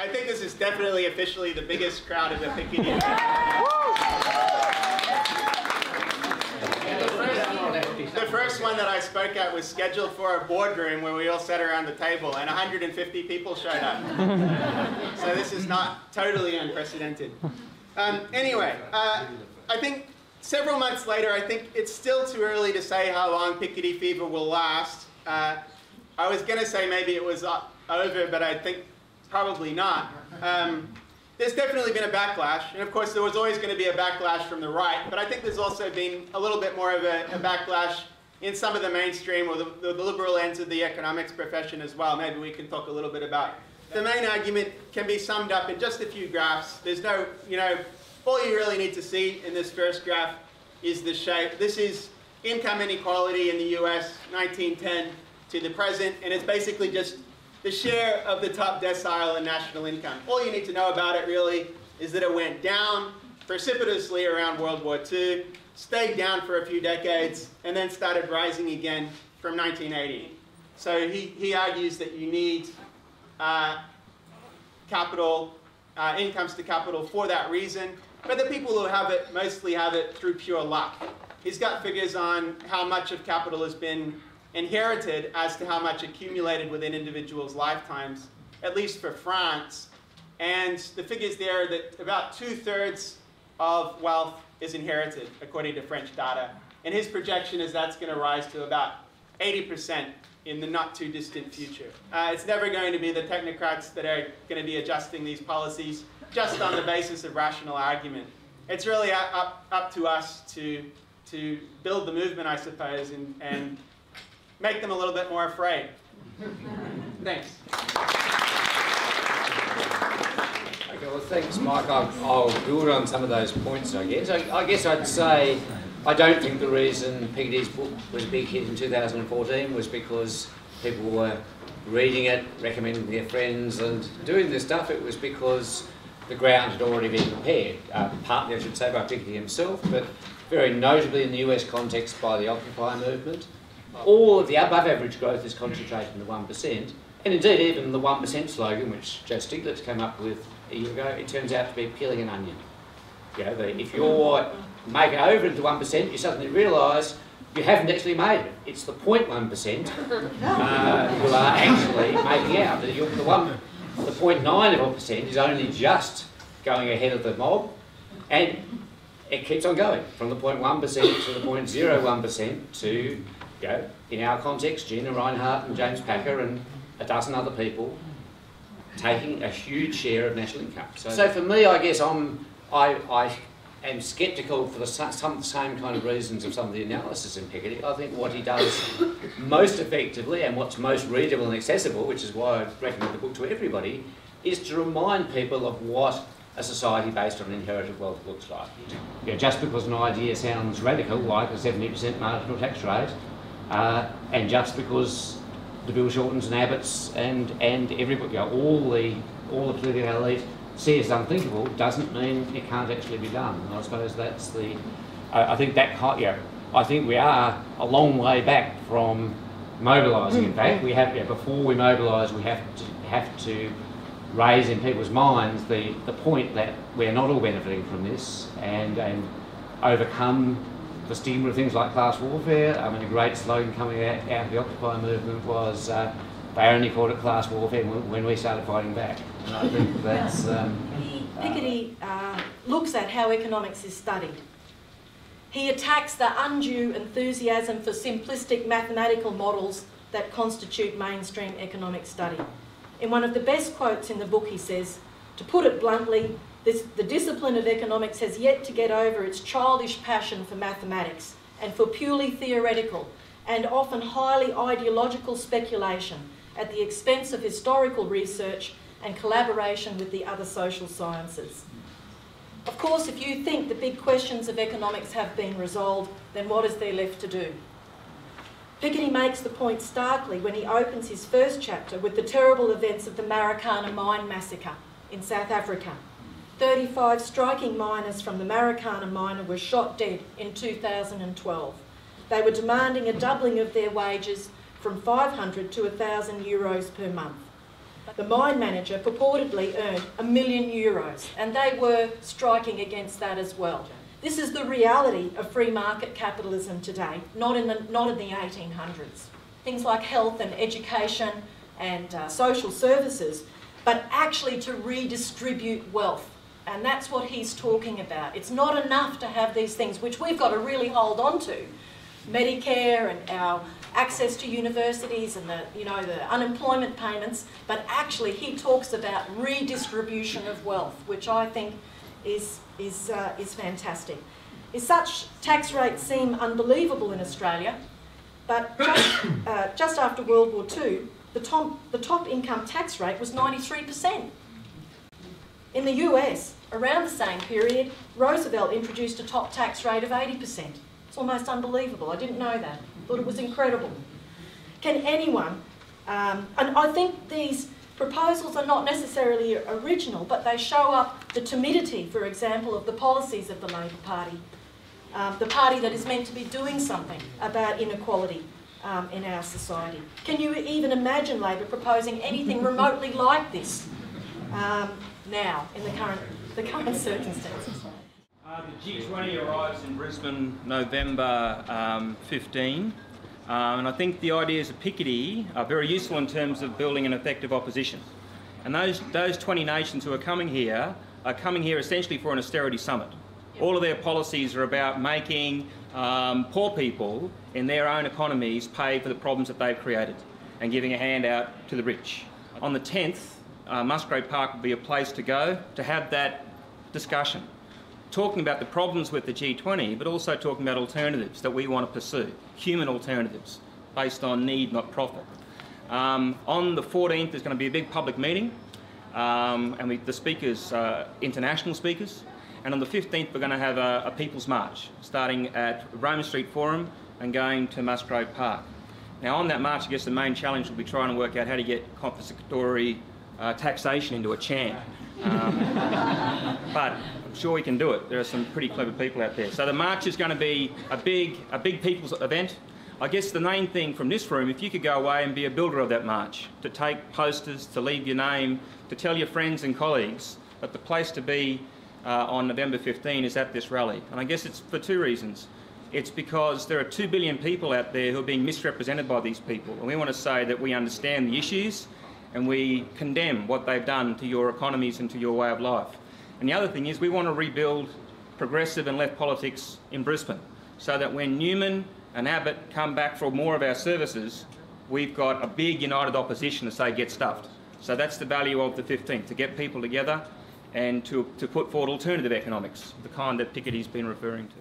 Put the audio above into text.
I think this is definitely officially the biggest crowd of the Piketty. The first one that I spoke at was scheduled for a boardroom where we all sat around the table, and 150 people showed up. So this is not totally unprecedented. Anyway, I think several months later, I think it's still too early to say how long Piketty fever will last. I was going to say maybe it was over, but I think probably not. There's definitely been a backlash, and of course there was always going to be a backlash from the right, but I think there's also been a little bit more of a backlash in some of the mainstream or the liberal ends of the economics profession as well. Maybe we can talk a little bit about it. The main argument can be summed up in just a few graphs. There's no, all you really need to see in this first graph is the shape. This is income inequality in the US, 1910 to the present, and it's basically just the share of the top decile in national income. All you need to know about it really is that it went down precipitously around World War II, stayed down for a few decades, and then started rising again from 1980. So he argues that you need capital, incomes to capital for that reason, but the people who have it mostly have it through pure luck. He's got figures on how much of capital has been inherited as to how much accumulated within individuals' lifetimes, at least for France. And the figures there are that about 2/3 of wealth is inherited, according to French data. And his projection is that's going to rise to about 80% in the not too distant future. It's never going to be the technocrats that are going to be adjusting these policies just on the basis of rational argument. It's really up to us to build the movement, I suppose, and make them a little bit more afraid. Thanks. Okay, well, thanks, Mike. I'll build on some of those points, I guess. I guess I'd say I don't think the reason Piketty's book was a big hit in 2014 was because people were reading it, recommending their friends, and doing this stuff. It was because the ground had already been prepared, partly, I should say, by Piketty himself, but very notably in the US context by the Occupy movement. All of the above-average growth is concentrated in the 1%, and indeed even the 1% slogan, which Joe Stiglitz came up with a year ago, it turns out to be peeling an onion. You know, if you make it over into 1%, you suddenly realise you haven't actually made it. It's the 0.1% you are actually making out. The 0.9% is only just going ahead of the mob, and it keeps on going from the 0.1% to the 0.01% to, in our context, Gina Reinhart and James Packer and a dozen other people taking a huge share of national income. So for me, I guess I am sceptical for some same kind of reasons of some of the analysis in Piketty. I think what he does most effectively and what's most readable and accessible, which is why I recommend the book to everybody, is to remind people of what a society based on inherited wealth looks like. Yeah, just because an idea sounds radical, like a 70% marginal tax rate, and just because the Bill Shortens and Abbotts and everybody, all the political elite see as unthinkable, doesn't mean it can't actually be done. And I suppose that's the. I think that. Yeah, I think we are a long way back from mobilising. In fact, we have. Yeah, before we mobilise, we have to raise in people's minds the point that we're not all benefiting from this, and overcome the stigma of things like class warfare. I mean, a great slogan coming out of the Occupy movement was they only called it class warfare when we started fighting back. And I think that's... Piketty looks at how economics is studied. He attacks the undue enthusiasm for simplistic mathematical models that constitute mainstream economic study. In one of the best quotes in the book, he says, to put it bluntly, the discipline of economics has yet to get over its childish passion for mathematics and for purely theoretical and often highly ideological speculation at the expense of historical research and collaboration with the other social sciences. Of course, if you think the big questions of economics have been resolved, then what is there left to do? Piketty makes the point starkly when he opens his first chapter with the terrible events of the Marikana mine massacre in South Africa. 35 striking miners from the Marikana mine were shot dead in 2012. They were demanding a doubling of their wages from €500 to €1,000 per month. the mine manager purportedly earned €1 million, and they were striking against that as well. This is the reality of free market capitalism today, not in the 1800s. Things like health and education and social services, but actually to redistribute wealth. And that's what he's talking about. It's not enough to have these things, which we've got to really hold on to. Medicare and our access to universities and the unemployment payments, but actually he talks about redistribution of wealth, which I think is fantastic. Is such tax rates seem unbelievable in Australia, but just after World War II, the top income tax rate was 93%. In the US, around the same period, Roosevelt introduced a top tax rate of 80%. It's almost unbelievable. I didn't know that. I thought it was incredible. Can anyone... and I think these proposals are not necessarily original, but they show up the timidity, for example, of the policies of the Labor Party, the party that is meant to be doing something about inequality in our society. Can you even imagine Labor proposing anything remotely like this now, in the current circumstances? The G20 arrives in Brisbane November 15, and I think the ideas of Piketty are very useful in terms of building an effective opposition. And those 20 nations who are coming here essentially for an austerity summit. All of their policies are about making poor people in their own economies pay for the problems that they've created and giving a handout to the rich. On the 10th, Musgrave Park would be a place to go to have that discussion, talking about the problems with the G20, but also talking about alternatives that we want to pursue, human alternatives based on need, not profit. On the 14th, there's going to be a big public meeting, and the speakers are international speakers. And on the 15th, we're going to have a People's March, starting at Roma Street Forum and going to Musgrave Park. Now, on that march, I guess the main challenge will be trying to work out how to get confiscatory taxation into a chant. But I'm sure we can do it. There are some pretty clever people out there. So the march is going to be a big people's event. I guess the main thing from this room, if you could go away and be a builder of that march, to take posters, to leave your name, to tell your friends and colleagues that the place to be on November 15 is at this rally. And I guess it's for two reasons. It's because there are 2 billion people out there who are being misrepresented by these people. And we want to say that we understand the issues and we condemn what they've done to your economies and to your way of life. And the other thing is we want to rebuild progressive and left politics in Brisbane so that when Newman and Abbott come back for more of our services, we've got a big united opposition to say get stuffed. So that's the value of the 15th, to get people together and to put forward alternative economics, the kind that Piketty's been referring to.